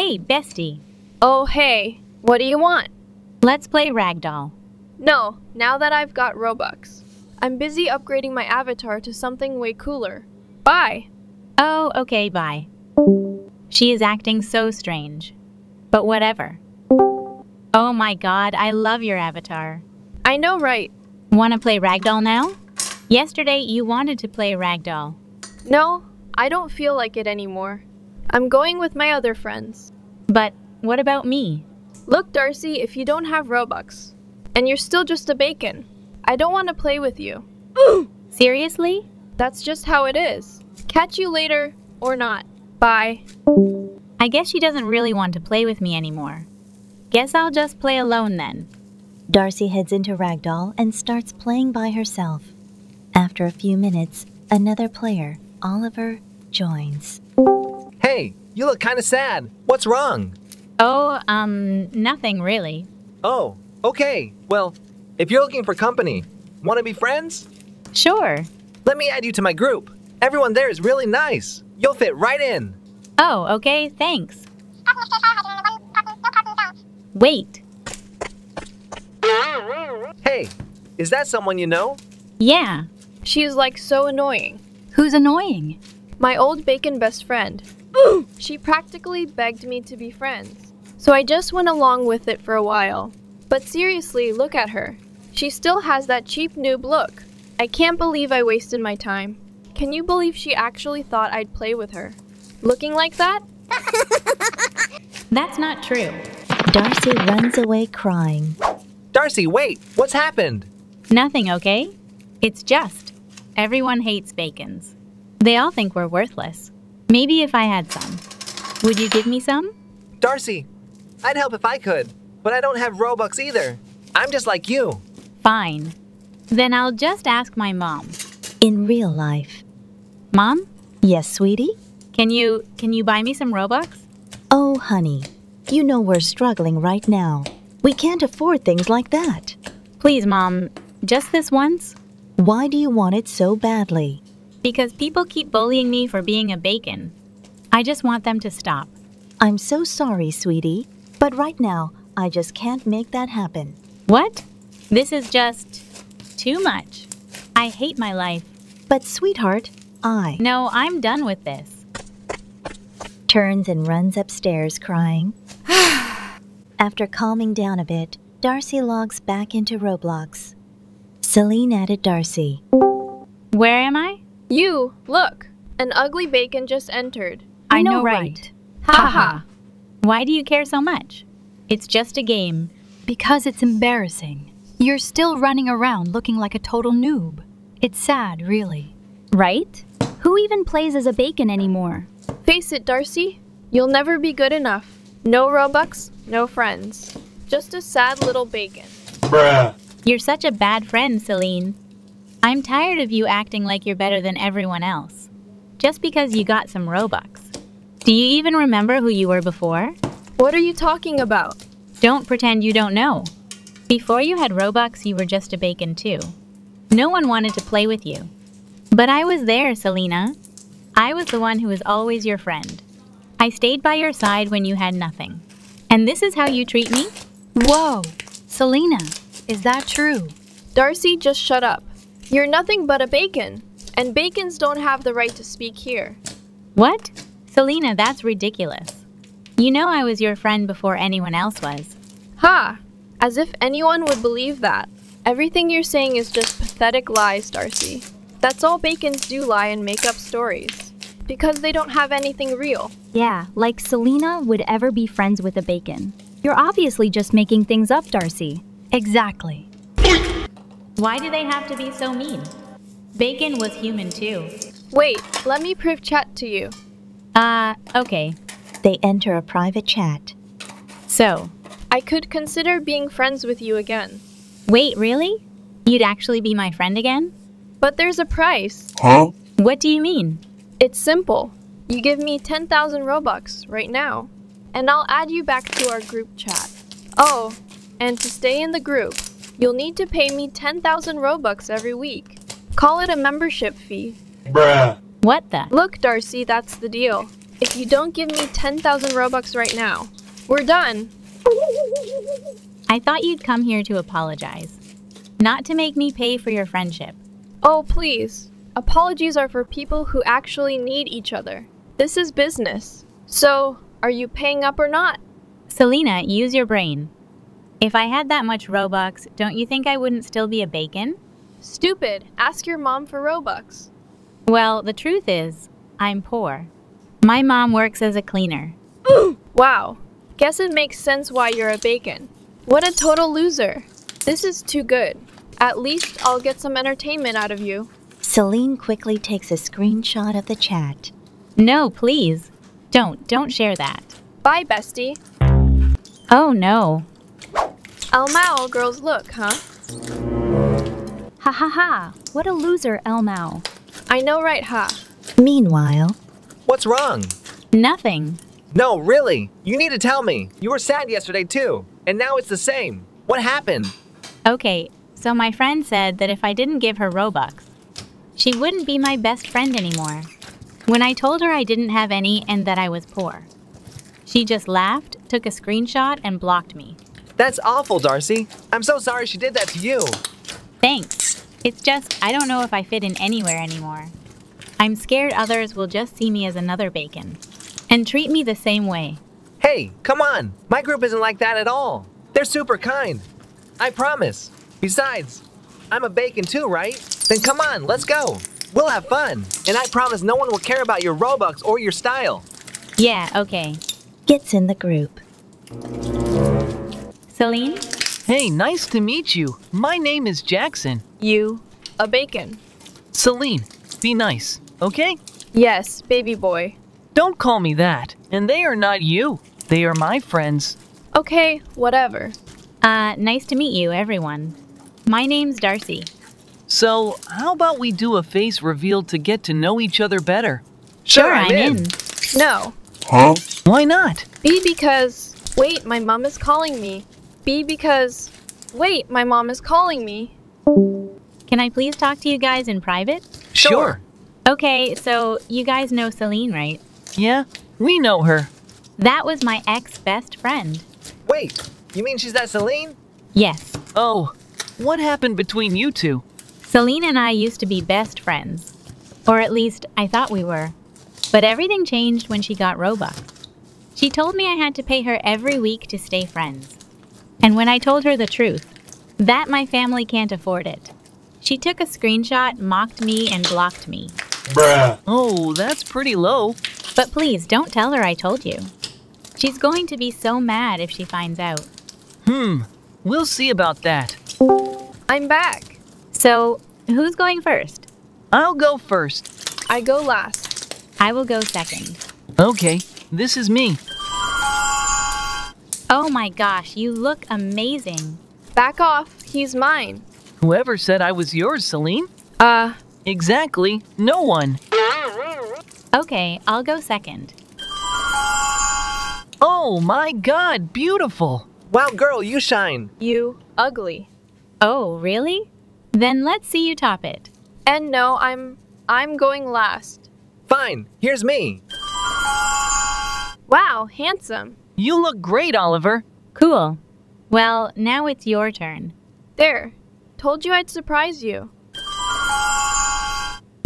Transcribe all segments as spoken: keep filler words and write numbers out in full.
Hey, bestie. Oh, hey. What do you want? Let's play Ragdoll. No, now that I've got Robux. I'm busy upgrading my avatar to something way cooler. Bye. Oh, okay, bye. She is acting so strange. But whatever. Oh my god, I love your avatar. I know, right? Wanna play Ragdoll now? Yesterday, you wanted to play Ragdoll. No, I don't feel like it anymore. I'm going with my other friends. But what about me? Look, Darcy, if you don't have Robux, and you're still just a bacon, I don't want to play with you. Seriously? That's just how it is. Catch you later, or not. Bye. I guess she doesn't really want to play with me anymore. Guess I'll just play alone then. Darcy heads into Ragdoll and starts playing by herself. After a few minutes, another player, Oliver, joins. Hey, you look kind of sad. What's wrong? Oh, um, nothing really. Oh, okay. Well, if you're looking for company, want to be friends? Sure. Let me add you to my group. Everyone there is really nice. You'll fit right in. Oh, okay, thanks. Wait. Hey, is that someone you know? Yeah. She is like so annoying. Who's annoying? My old bacon best friend. Ooh. She practically begged me to be friends. So I just went along with it for a while. But seriously, look at her. She still has that cheap noob look. I can't believe I wasted my time. Can you believe she actually thought I'd play with her? Looking like that? That's not true. Darcy runs away crying. Darcy, wait! What's happened? Nothing, okay? It's just, everyone hates bacons. They all think we're worthless. Maybe if I had some. Would you give me some? Darcy, I'd help if I could, but I don't have Robux either. I'm just like you. Fine. Then I'll just ask my mom. In real life. Mom? Yes, sweetie? Can you, can you buy me some Robux? Oh, honey. You know we're struggling right now. We can't afford things like that. Please, Mom. Just this once? Why do you want it so badly? Because people keep bullying me for being a bacon. I just want them to stop. I'm so sorry, sweetie. But right now, I just can't make that happen. What? This is just too much. I hate my life. But, sweetheart, I... No, I'm done with this. Turns and runs upstairs crying. After calming down a bit, Darcy logs back into Roblox. Celine added Darcy. Where am I? You, look. An ugly bacon just entered. I, I know, know, right? Haha. Right. Ha. Why do you care so much? It's just a game. Because it's embarrassing. You're still running around looking like a total noob. It's sad, really. Right? Who even plays as a bacon anymore? Face it, Darcy. You'll never be good enough. No Robux, no friends. Just a sad little bacon. Bruh. You're such a bad friend, Celine. I'm tired of you acting like you're better than everyone else. Just because you got some Robux. Do you even remember who you were before? What are you talking about? Don't pretend you don't know. Before you had Robux, you were just a bacon too. No one wanted to play with you. But I was there, Selena. I was the one who was always your friend. I stayed by your side when you had nothing. And this is how you treat me? Whoa, Selena, is that true? Darcy, just shut up. You're nothing but a bacon, and bacons don't have the right to speak here. What? Selena, that's ridiculous. You know I was your friend before anyone else was. Ha, as if anyone would believe that. Everything you're saying is just pathetic lies, Darcy. That's all bacons do, lie and make up stories. Because they don't have anything real. Yeah, like Selena would ever be friends with a bacon. You're obviously just making things up, Darcy. Exactly. Why do they have to be so mean? Bacon was human too. Wait, let me priv chat to you. Uh, okay. They enter a private chat. So, I could consider being friends with you again. Wait, really? You'd actually be my friend again? But there's a price. Huh? What do you mean? It's simple. You give me ten thousand Robux right now, and I'll add you back to our group chat. Oh, and to stay in the group, you'll need to pay me ten thousand Robux every week. Call it a membership fee. Bruh. What the? Look, Darcy, that's the deal. if you don't give me ten thousand Robux right now, we're done. I thought you'd come here to apologize, not to make me pay for your friendship. Oh, please. Apologies are for people who actually need each other. This is business. So, are you paying up or not? Selena, use your brain. If I had that much Robux, don't you think I wouldn't still be a bacon? Stupid. Ask your mom for Robux. Well, the truth is, I'm poor. My mom works as a cleaner. Wow. Guess it makes sense why you're a bacon. What a total loser. This is too good. At least I'll get some entertainment out of you. Celine quickly takes a screenshot of the chat. No, please. Don't. Don't share that. Bye, bestie. Oh, no. El Mao girls look, huh? Ha ha ha. What a loser, El Mao. I know, right, ha. Meanwhile... What's wrong? Nothing. No, really. You need to tell me. You were sad yesterday, too. And now it's the same. What happened? Okay, so my friend said that if I didn't give her Robux, she wouldn't be my best friend anymore. When I told her I didn't have any and that I was poor, she just laughed, took a screenshot, and blocked me. That's awful, Darcy. I'm so sorry she did that to you. Thanks. It's just I don't know if I fit in anywhere anymore. I'm scared others will just see me as another bacon and treat me the same way. Hey, come on. My group isn't like that at all. They're super kind. I promise. Besides, I'm a bacon too, right? Then come on, let's go. We'll have fun. And I promise no one will care about your Robux or your style. Yeah, okay. Gets in the group. Celine? Hey, nice to meet you. My name is Jackson. You, a bacon. Celine, be nice, okay? Yes, baby boy. Don't call me that. And they are not you. They are my friends. Okay, whatever. Uh, nice to meet you, everyone. My name's Darcy. So, how about we do a face reveal to get to know each other better? Sure, sure I'm in. in. No. Huh? Why not? Be because... Wait, my mom is calling me. Be because... Wait, my mom is calling me. Can I please talk to you guys in private? Sure. sure. Okay, so you guys know Celine, right? Yeah, we know her. That was my ex-best friend. Wait, you mean she's that Celine? Yes. Oh, what happened between you two? Celine and I used to be best friends. Or at least, I thought we were. But everything changed when she got Robux. She told me I had to pay her every week to stay friends. And when I told her the truth, that my family can't afford it, she took a screenshot, mocked me, and blocked me. Bruh. Oh, that's pretty low. But please, don't tell her I told you. She's going to be so mad if she finds out. Hmm, we'll see about that. I'm back. So, who's going first? I'll go first. I go last. I will go second. Okay, this is me. Oh my gosh, you look amazing. Back off, he's mine. Whoever said I was yours, Celine? Uh... Exactly, no one. Okay, I'll go second. Oh my god, beautiful! Wow, girl, you shine! You ugly. Oh, really? Then let's see you top it. And no, I'm... I'm going last. Fine, here's me. Wow, handsome. You look great, Oliver. Cool. Well, now it's your turn. There. Told you I'd surprise you.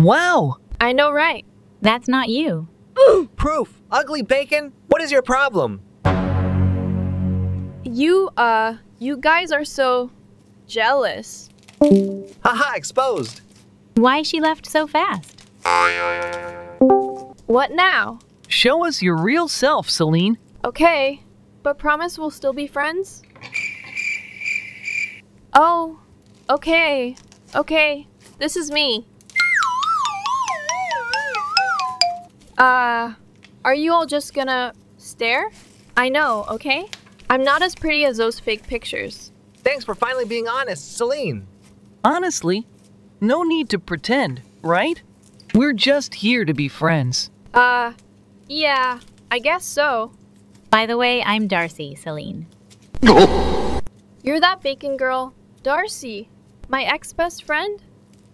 Wow. I know, right? That's not you. Proof! Ugly bacon! What is your problem? You, uh, you guys are so... jealous. Haha, exposed! Why she left so fast? What now? Show us your real self, Celine. Okay, but promise we'll still be friends? Oh, okay, okay, this is me. Uh, are you all just gonna stare? I know, okay? I'm not as pretty as those fake pictures. Thanks for finally being honest, Celine. Honestly, no need to pretend, right? We're just here to be friends. Uh, yeah, I guess so. By the way, I'm Darcy, Celine. You're that bacon girl, Darcy, my ex-best friend?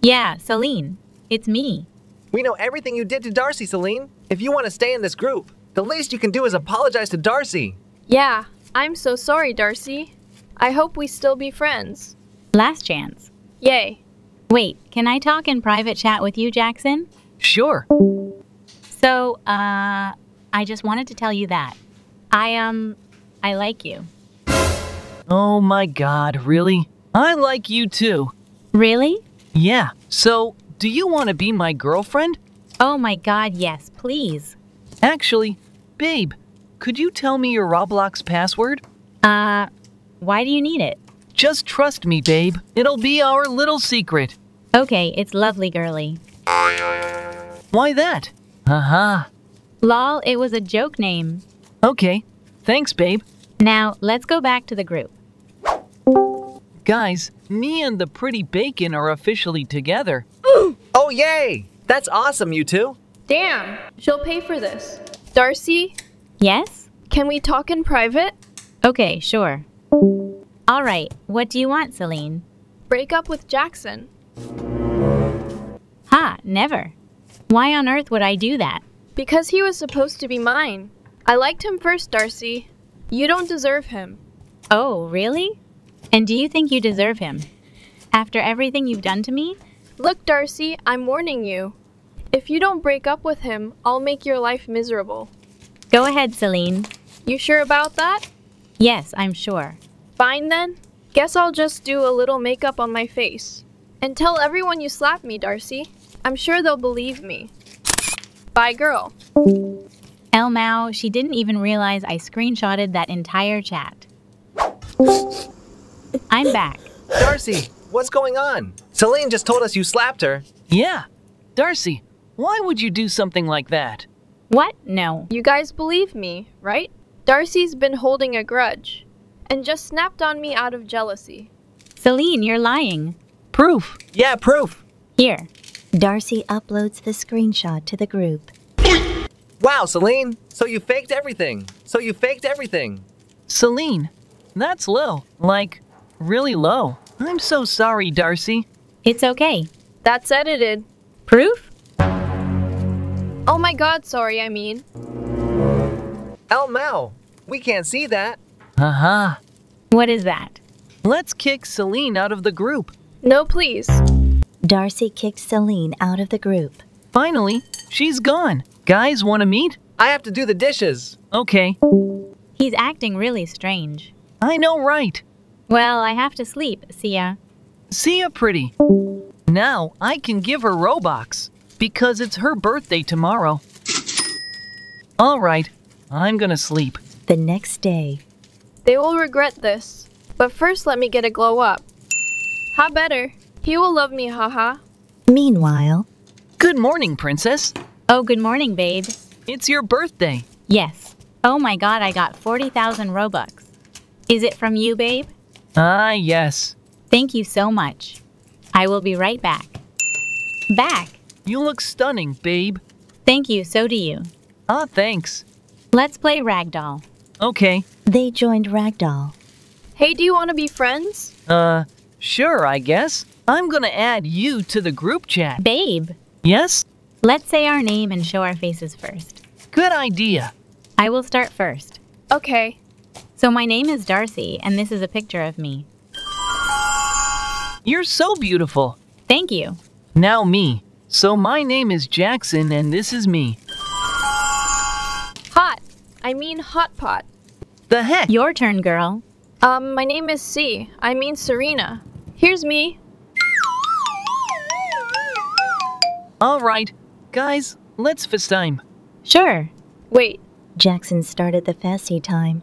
Yeah, Celine, it's me. We know everything you did to Darcy, Celine. If you want to stay in this group, the least you can do is apologize to Darcy. Yeah, I'm so sorry, Darcy. I hope we still be friends. Last chance. Yay. Wait, can I talk in private chat with you, Jackson? Sure. So, uh, I just wanted to tell you that. I, um, I like you. Oh my God, really? I like you too. Really? Yeah. So, do you want to be my girlfriend? Oh my God, yes, please. Actually, babe, could you tell me your Roblox password? Uh, why do you need it? Just trust me, babe. It'll be our little secret. Okay, it's lovely, girly. Why that? Haha. Uh-huh. Lol, it was a joke name. Okay, thanks, babe. Now, let's go back to the group. Guys, me and the pretty bacon are officially together. Ooh. Oh, yay! That's awesome, you two. Damn, she'll pay for this. Darcy? Yes? Can we talk in private? Okay, sure. All right, what do you want, Celine? Break up with Jackson. Ha, never. Why on earth would I do that? Because he was supposed to be mine. I liked him first, Darcy. You don't deserve him. Oh, really? And do you think you deserve him? After everything you've done to me? Look, Darcy, I'm warning you. If you don't break up with him, I'll make your life miserable. Go ahead, Celine. You sure about that? Yes, I'm sure. Fine then. Guess I'll just do a little makeup on my face. And tell everyone you slapped me, Darcy. I'm sure they'll believe me. Bye, girl. Elmao, she didn't even realize I screenshotted that entire chat. I'm back. Darcy, what's going on? Celine just told us you slapped her. Yeah. Darcy, why would you do something like that? What? No. You guys believe me, right? Darcy's been holding a grudge. And just snapped on me out of jealousy. Celine, you're lying. Proof. Yeah, proof. Here. Darcy uploads the screenshot to the group. Wow, Celine. So you faked everything. So you faked everything. Celine, that's low. Like, really low. I'm so sorry, Darcy. It's okay. That's edited. Proof? Oh my God, sorry, I mean. Elmao, we can't see that. Haha. Uh-huh. What is that? Let's kick Celine out of the group. No, please. Darcy kicked Celine out of the group. Finally, she's gone. Guys, want to meet? I have to do the dishes. Okay. He's acting really strange. I know, right? Well, I have to sleep. See ya. See ya, pretty. Now I can give her Robux because it's her birthday tomorrow. All right, I'm gonna sleep. The next day. They will regret this. But first let me get a glow up. Ha better. He will love me, haha. Meanwhile... Good morning, princess. Oh, good morning, babe. It's your birthday. Yes. Oh my God, I got forty thousand Robux. Is it from you, babe? Ah, yes. Thank you so much. I will be right back. Back! You look stunning, babe. Thank you, so do you. Ah, thanks. Let's play Ragdoll. Okay. They joined Ragdoll. Hey, do you want to be friends? Uh, sure, I guess. I'm gonna add you to the group chat. Babe. Yes? Let's say our name and show our faces first. Good idea. I will start first. Okay. So my name is Darcy, and this is a picture of me. You're so beautiful. Thank you. Now me. So my name is Jackson, and this is me. Hot. I mean hot pot. The heck? Your turn, girl. Um, my name is C. I mean Serena. Here's me. All right. Guys, let's FaceTime. Sure. Wait. Jackson started the Fasty time.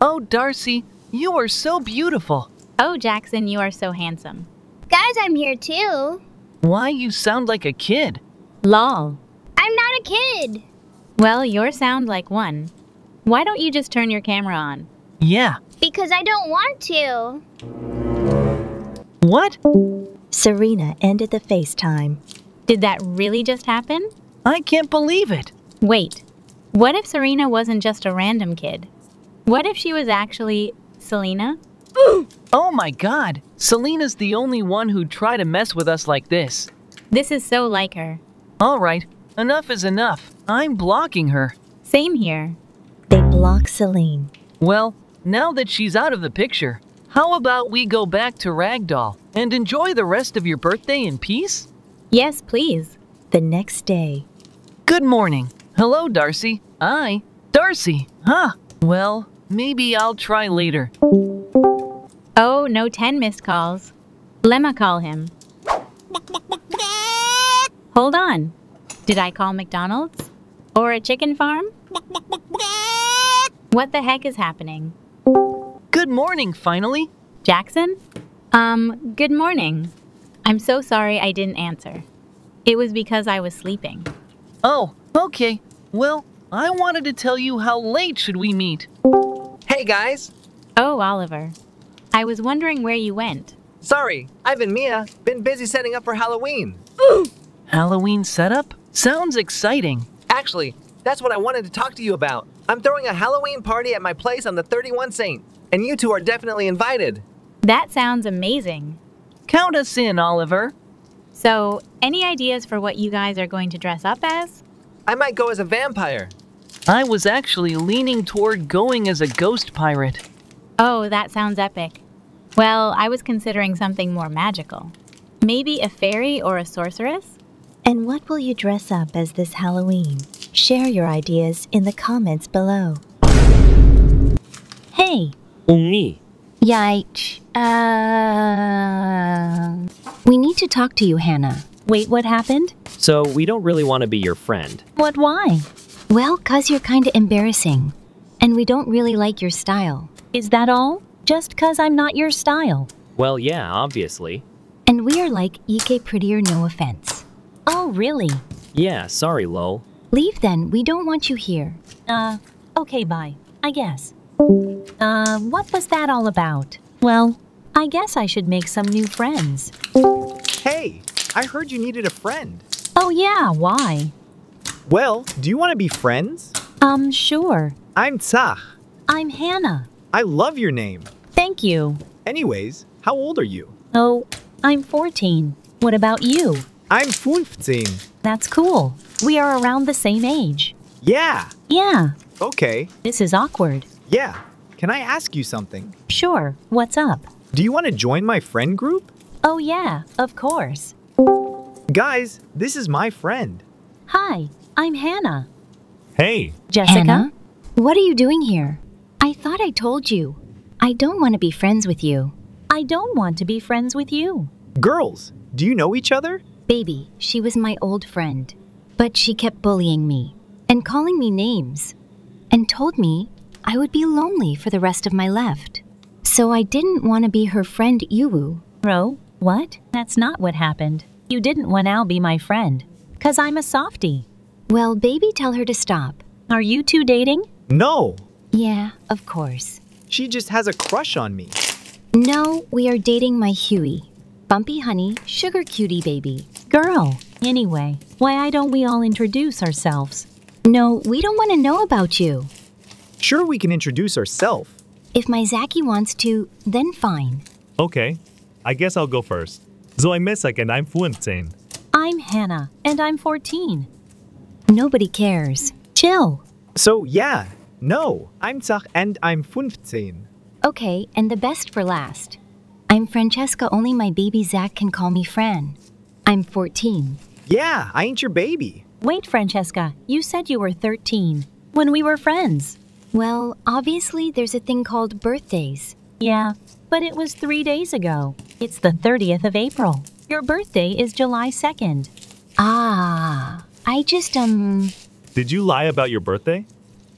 Oh, Darcy, you are so beautiful. Oh, Jackson, you are so handsome. Guys, I'm here too. Why, you sound like a kid. Lol. I'm not a kid. Well, you sound like one. Why don't you just turn your camera on? Yeah. Because I don't want to. What? Serena ended the FaceTime. Did that really just happen? I can't believe it. Wait. What if Serena wasn't just a random kid? What if she was actually Selena? Oh my God. Selena's the only one who'd try to mess with us like this. This is so like her. Alright, enough is enough. I'm blocking her. Same here. They block Celine. Well, now that she's out of the picture, how about we go back to Ragdoll and enjoy the rest of your birthday in peace? Yes, please. The next day. Good morning. Hello, Darcy. I... Darcy, huh? Well, maybe I'll try later. Oh, no ten missed calls. Lemma, call him. Hold on. Did I call McDonald's? Or a chicken farm? What the heck is happening? Good morning, finally. Jackson? Um, good morning. I'm so sorry I didn't answer. It was because I was sleeping. Oh, okay. Well, I wanted to tell you how late should we meet. Hey, guys. Oh, Oliver. I was wondering where you went. Sorry, I've been Mia. Been busy setting up for Halloween. Ooh. Halloween setup? Sounds exciting. Actually, that's what I wanted to talk to you about. I'm throwing a Halloween party at my place on the thirty-first Saint, and you two are definitely invited. That sounds amazing. Count us in, Oliver. So, any ideas for what you guys are going to dress up as? I might go as a vampire. I was actually leaning toward going as a ghost pirate. Oh, that sounds epic. Well, I was considering something more magical. Maybe a fairy or a sorceress? And what will you dress up as this Halloween? Share your ideas in the comments below. Hey. Me. Yikes. Uh... We need to talk to you, Hannah. Wait, what happened? So, we don't really want to be your friend. What, why? Well, cause you're kinda embarrassing. And we don't really like your style. Is that all? Just cause I'm not your style. Well, yeah, obviously. And we are like E K prettier, no offense. Oh, really? Yeah, sorry, lol. Leave then, we don't want you here. Uh, okay, bye, I guess. Uh, what was that all about? Well, I guess I should make some new friends. Hey, I heard you needed a friend. Oh yeah, why? Well, do you want to be friends? Um, sure. I'm Tsah. I'm Hannah. I love your name. Thank you. Anyways, how old are you? Oh, I'm fourteen. What about you? I'm fifteen. That's cool. We are around the same age. Yeah. Yeah. Okay. This is awkward. Yeah. Can I ask you something? Sure. What's up? Do you want to join my friend group? Oh yeah, of course. Guys, this is my friend. Hi, I'm Hannah. Hey. Jessica? Hannah? What are you doing here? I thought I told you. I don't want to be friends with you. I don't want to be friends with you. Girls, do you know each other? Baby, she was my old friend. But she kept bullying me and calling me names and told me I would be lonely for the rest of my life. So I didn't want to be her friend, Yuwu. Ro, what? That's not what happened. You didn't want Al be my friend, cause I'm a softie. Well, baby, tell her to stop. Are you two dating? No. Yeah, of course. She just has a crush on me. No, we are dating my Huey. Bumpy honey, sugar cutie baby. Girl. Anyway, why don't we all introduce ourselves? No, we don't want to know about you. Sure, we can introduce ourselves. If my Zaki wants to, then fine. Okay, I guess I'll go first. So I'm Misak and I'm fifteen. I'm Hannah and I'm fourteen. Nobody cares. Chill. So yeah, no, I'm Tsah and I'm fifteen. Okay, and the best for last. I'm Francesca, only my baby Zach can call me Fran. I'm fourteen. Yeah, I ain't your baby. Wait, Francesca, you said you were thirteen when we were friends. Well, obviously there's a thing called birthdays. Yeah, but it was three days ago. It's the thirtieth of April. Your birthday is July second. Ah, I just, um... Did you lie about your birthday?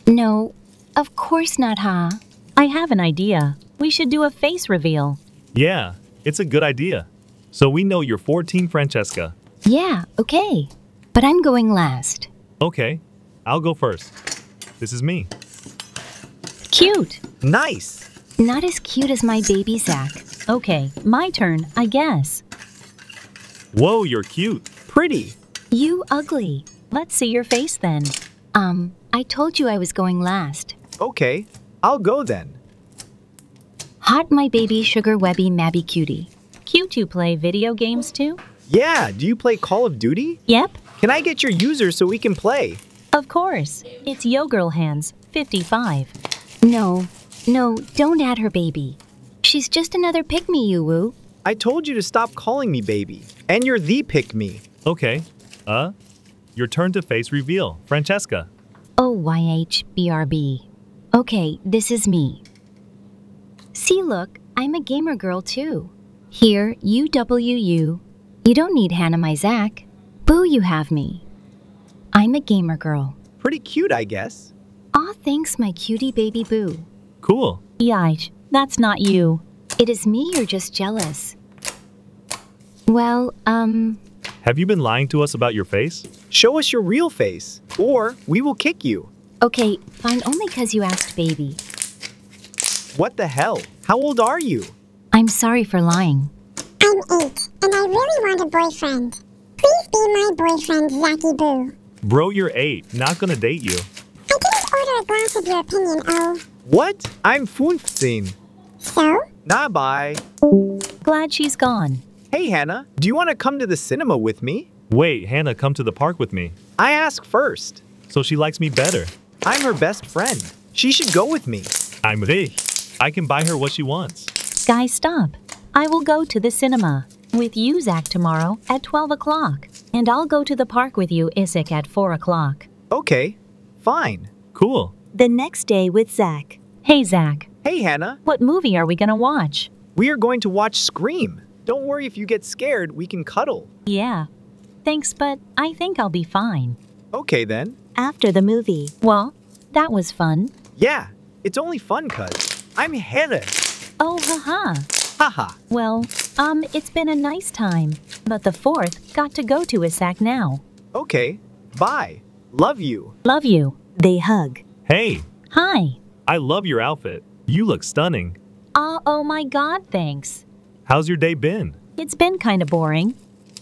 No, of course not, huh? I have an idea. We should do a face reveal. Yeah, it's a good idea. So we know you're fourteen, Francesca. Yeah, okay. But I'm going last. Okay, I'll go first. This is me. Cute. Nice. Not as cute as my baby Zach. Okay, my turn, I guess. Whoa, you're cute. Pretty. You ugly. Let's see your face then. Um, I told you I was going last. Okay, I'll go then. Hot my baby sugar webby mabby cutie. Cute, you play video games too? Yeah, do you play Call of Duty? Yep, Can I get your user so we can play? Of course. It's Yo Girl Hands fifty-five. No, no, don't add her baby. She's just another pick-me, Yuwu. I told you to stop calling me baby. And you're the pick-me. Okay. Uh, your turn to face reveal, Francesca. Oh, Y H B R B. Okay, this is me. See, look, I'm a gamer girl too. Here, U W U. You don't need Hannah Mizak. Boo, you have me. I'm a gamer girl. Pretty cute, I guess. Aw, thanks, my cutie baby boo. Cool. Yeesh, that's not you. It is me, you're just jealous. Well, um... have you been lying to us about your face? Show us your real face, or we will kick you. Okay, fine, only because you asked baby. What the hell? How old are you? I'm sorry for lying. I'm eight, and I really want a boyfriend. Please be my boyfriend, Zacky Boo. Bro, you're eight. Not gonna date you. I didn't order a glass of your opinion, oh. What? I'm fünfzehn. So? Nah, bye. Glad she's gone. Hey, Hannah. Do you want to come to the cinema with me? Wait, Hannah, come to the park with me. I ask first. So she likes me better. I'm her best friend. She should go with me. I'm rich. I can buy her what she wants. Guys, stop. I will go to the cinema with you, Zach, tomorrow at twelve o'clock. And I'll go to the park with you, Isaac, at four o'clock. Okay, fine. Cool. The next day with Zach. Hey, Zach. Hey, Hannah. What movie are we going to watch? We are going to watch Scream. Don't worry if you get scared, we can cuddle. Yeah. Thanks, but I think I'll be fine. Okay, then. After the movie. Well, that was fun. Yeah, it's only fun, cuz. I'm Hannah. Oh, haha. Haha. Well, um, it's been a nice time, but the fourth got to go to Isaac now. Okay, bye. Love you. Love you. They hug. Hey. Hi. I love your outfit. You look stunning. Uh, oh my God, thanks. How's your day been? It's been kind of boring.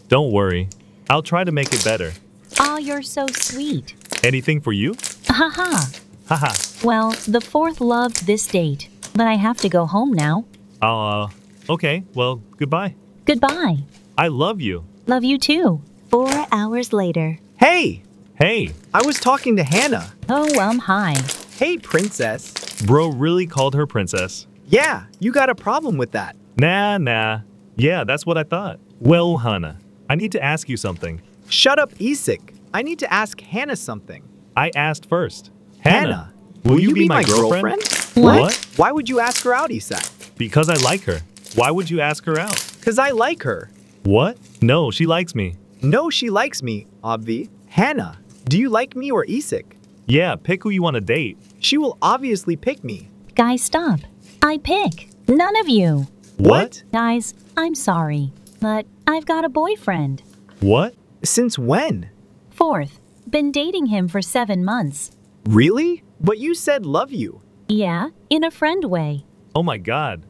Don't worry. I'll try to make it better. Aw, oh, you're so sweet. Anything for you? Haha. Haha. Well, the fourth loved this date, but I have to go home now. Uh, okay. Well, goodbye. Goodbye. I love you. Love you too. Four hours later. Hey! Hey! I was talking to Hannah. Oh, um, hi. Hey, princess. Bro really called her princess. Yeah, you got a problem with that. Nah, nah. Yeah, that's what I thought. Well, Hannah, I need to ask you something. Shut up, Isaac. I need to ask Hannah something. I asked first. Hannah, Hannah will, will you, you be, be my, my girlfriend? girlfriend? What? what? Why would you ask her out, Isaac? Because I like her. Why would you ask her out? Because I like her. What? No, she likes me. No, she likes me, obvi. Hannah, do you like me or Isaac? Yeah, pick who you want to date. She will obviously pick me. Guys, stop. I pick. None of you. What? Guys, I'm sorry, but I've got a boyfriend. What? Since when? Fourth. Been dating him for seven months. Really? But you said love you. Yeah, in a friend way. Oh my God.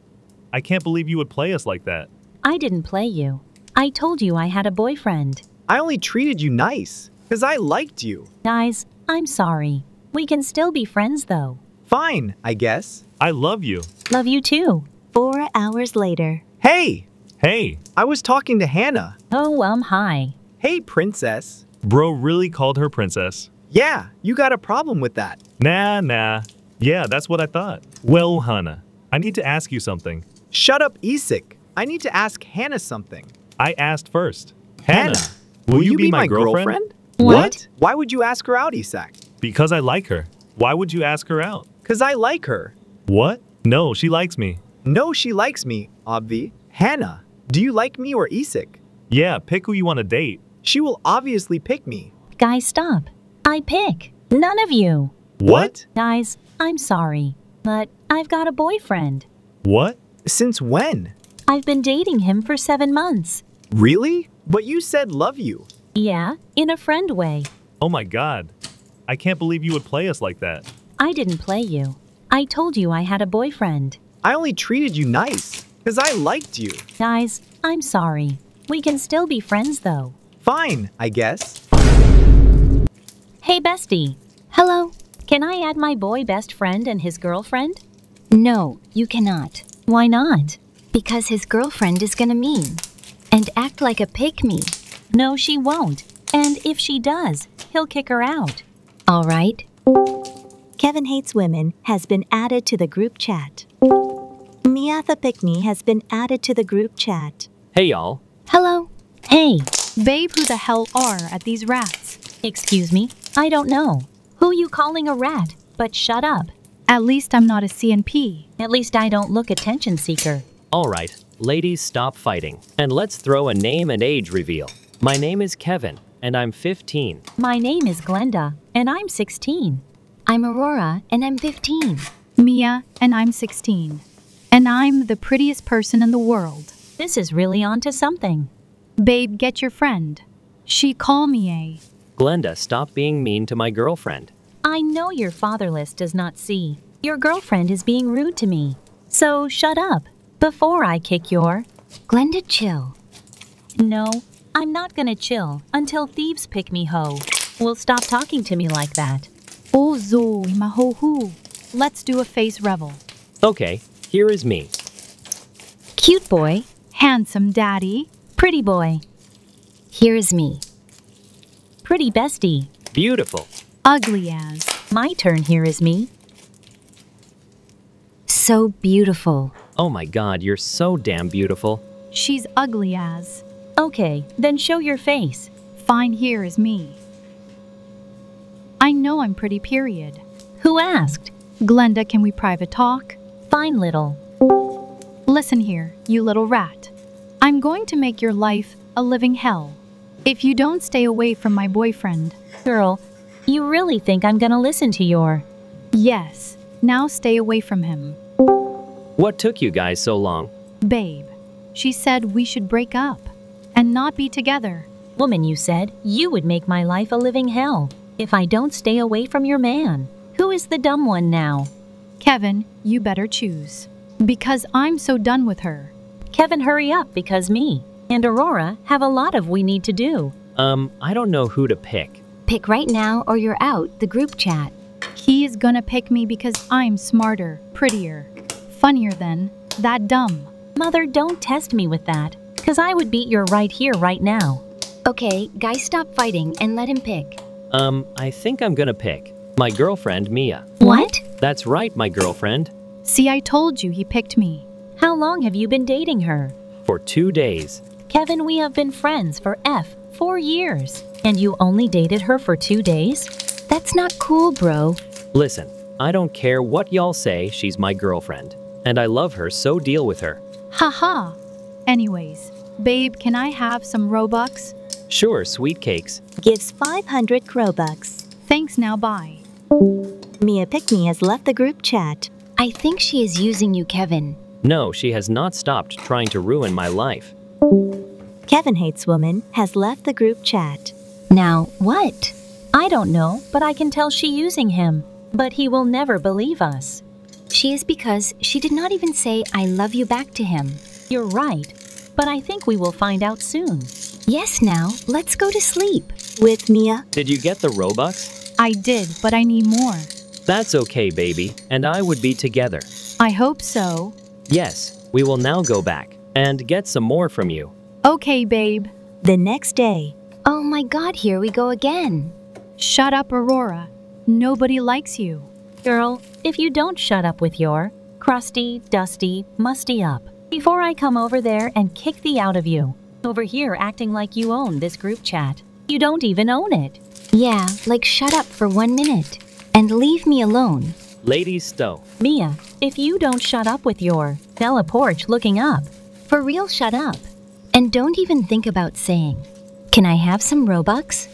I can't believe you would play us like that. I didn't play you. I told you I had a boyfriend. I only treated you nice, because I liked you. Guys, I'm sorry. We can still be friends though. Fine, I guess. I love you. Love you too. Four hours later. Hey! Hey! I was talking to Hannah. Oh, um, hi. Hey, princess. Bro really called her princess. Yeah, you got a problem with that. Nah, nah. Yeah, that's what I thought. Well, Hannah, I need to ask you something. Shut up, Isaac. I need to ask Hannah something. I asked first. Hannah, Hannah will, will you, you be, be my, my girlfriend? girlfriend? What? what? Why would you ask her out, Isaac? Because I like her. Why would you ask her out? Because I like her. What? No, she likes me. No, she likes me, obvi. Hannah, do you like me or Isaac? Yeah, pick who you want to date. She will obviously pick me. Guys, stop. I pick. None of you. What? Guys, I'm sorry, but I've got a boyfriend. What? Since when? I've been dating him for seven months. Really? But you said love you. Yeah, in a friend way. Oh my God. I can't believe you would play us like that. I didn't play you. I told you I had a boyfriend. I only treated you nice, because I liked you. Guys, I'm sorry. We can still be friends, though. Fine, I guess. Hey, bestie. Hello. Can I add my boy best friend and his girlfriend? No, you cannot. Why not? Because his girlfriend is gonna mean and act like a pick-me. No, she won't. And if she does, he'll kick her out. All right. Kevin Hates Women has been added to the group chat. Miatha Pickney has been added to the group chat. Hey, y'all. Hello. Hey. Babe, who the hell are at these rats? Excuse me? I don't know. Who you calling a rat? But shut up. At least I'm not a C N P. At least I don't look attention seeker. All right. Ladies, stop fighting. And let's throw a name and age reveal. My name is Kevin, and I'm fifteen. My name is Glenda, and I'm sixteen. I'm Aurora, and I'm fifteen. Mia, and I'm sixteen. And I'm the prettiest person in the world. This is really onto something. Babe, get your friend. She call me a... Glenda, stop being mean to my girlfriend. I know your fatherless does not see. Your girlfriend is being rude to me. So shut up, before I kick your... Glenda, chill. No, I'm not gonna chill until thieves pick me ho. Will stop talking to me like that. Oh, Zoe, my ho hoo. Let's do a face revel. Okay, here is me. Cute boy. Handsome daddy. Pretty boy. Here is me. Pretty bestie. Beautiful. Ugly as. My turn, here is me. So beautiful. Oh my god, you're so damn beautiful. She's ugly as. Okay, then show your face. Fine, here is me. I know I'm pretty, period. Who asked? Glenda, can we private talk? Fine, little. Listen here, you little rat. I'm going to make your life a living hell if you don't stay away from my boyfriend. Girl, you really think I'm gonna listen to your... Yes, now stay away from him. What took you guys so long? Babe, she said we should break up and not be together. Woman, you said you would make my life a living hell if I don't stay away from your man. Who is the dumb one now? Kevin, you better choose. Because I'm so done with her. Kevin, hurry up, because me and Aurora have a lot of we need to do. Um, I don't know who to pick. Pick right now or you're out the group chat. He is gonna pick me because I'm smarter, prettier, funnier than that dumb. Mother, don't test me with that, because I would beat your right here, right now. Okay, guys, stop fighting and let him pick. Um, I think I'm gonna pick my girlfriend, Mia. What? That's right, my girlfriend. See, I told you he picked me. How long have you been dating her? For two days. Kevin, we have been friends for F four years. And you only dated her for two days? That's not cool, bro. Listen, I don't care what y'all say, she's my girlfriend. And I love her, so deal with her. Haha. Anyways, babe, can I have some Robux? Sure, sweet cakes. Gives five hundred Robux. Thanks, now bye. Mia Pickney has left the group chat. I think she is using you, Kevin. No, she has not stopped trying to ruin my life. Kevin Hates Woman has left the group chat. Now, what? I don't know, but I can tell she's using him. But he will never believe us. She is, because she did not even say I love you back to him. You're right, but I think we will find out soon. Yes, now, let's go to sleep. With Mia. Did you get the Robux? I did, but I need more. That's okay, baby, and I would be together. I hope so. Yes, we will now go back and get some more from you. Okay, babe. The next day. Oh my god, here we go again. Shut up, Aurora. Nobody likes you. Girl, if you don't shut up with your crusty, dusty, musty up, before I come over there and kick the out of you. Over here acting like you own this group chat. You don't even own it. Yeah, like shut up for one minute. And leave me alone. Lady Stowe. Mia, if you don't shut up with your Bella Porch looking up. For real, shut up. And don't even think about saying, can I have some Robux?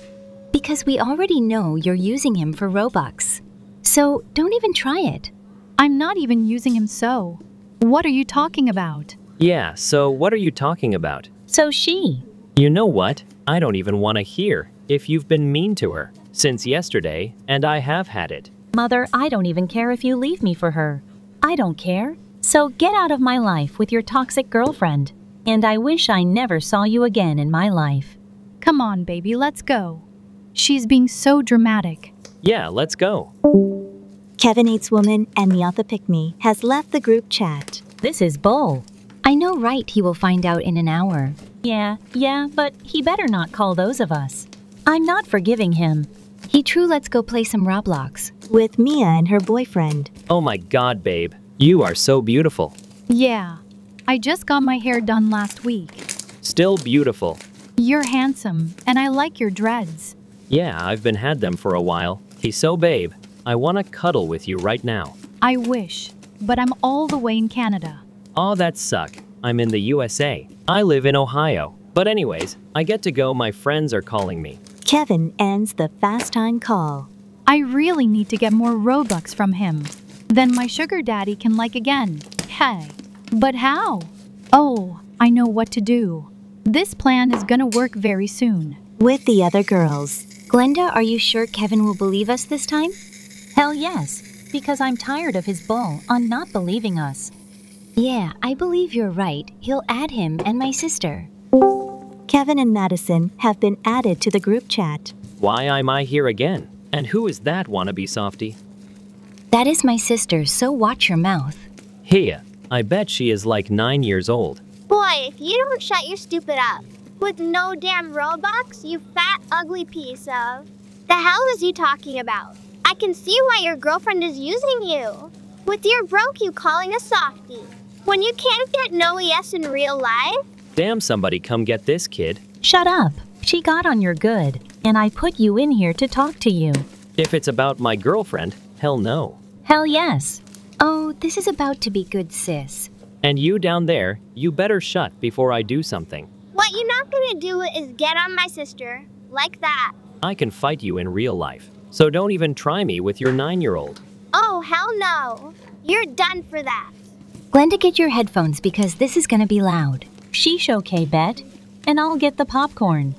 Because we already know you're using him for Robux. So don't even try it. I'm not even using him, so. What are you talking about? Yeah, so what are you talking about? So she. You know what? I don't even want to hear if you've been mean to her. Since yesterday, and I have had it. Mother, I don't even care if you leave me for her. I don't care. So get out of my life with your toxic girlfriend. And I wish I never saw you again in my life. Come on, baby, let's go. She's being so dramatic. Yeah, let's go. Kevin Hates Woman and Miatha Pickney has left the group chat. This is bull. I know, right? He will find out in an hour. Yeah, yeah, but he better not call those of us. I'm not forgiving him. He true lets go play some Roblox. With Mia and her boyfriend. Oh my god, babe. You are so beautiful. Yeah. I just got my hair done last week. Still beautiful. You're handsome, and I like your dreads. Yeah, I've been had them for a while. He's so babe. I want to cuddle with you right now. I wish, but I'm all the way in Canada. Aw, oh, that suck. I'm in the U S A. I live in Ohio. But anyways, I get to go. My friends are calling me. Kevin ends the fast time call. I really need to get more Robux from him. Then my sugar daddy can like again. Hey. But how? Oh, I know what to do. This plan is gonna work very soon. With the other girls. Glenda, are you sure Kevin will believe us this time? Hell yes, because I'm tired of his bull on not believing us. Yeah, I believe you're right. He'll add him and my sister. Kevin and Madison have been added to the group chat. Why am I here again? And who is that wannabe softie? That is my sister, so watch your mouth. Here, I bet she is like nine years old. Boy, if you don't shut your stupid up. With no damn Robux, you fat, ugly piece of... The hell is you talking about? I can see why your girlfriend is using you. With your broke, you calling a softie. When you can't get no yes in real life? Damn, somebody come get this kid. Shut up. She got on your good, and I put you in here to talk to you. If it's about my girlfriend, hell no. Hell yes. Oh, this is about to be good, sis. And you down there, you better shut before I do something. What you're not gonna do is get on my sister, like that. I can fight you in real life, so don't even try me with your nine-year-old. Oh, hell no. You're done for that. Glenda, get your headphones because this is gonna be loud. Sheesh, okay, bet. And I'll get the popcorn.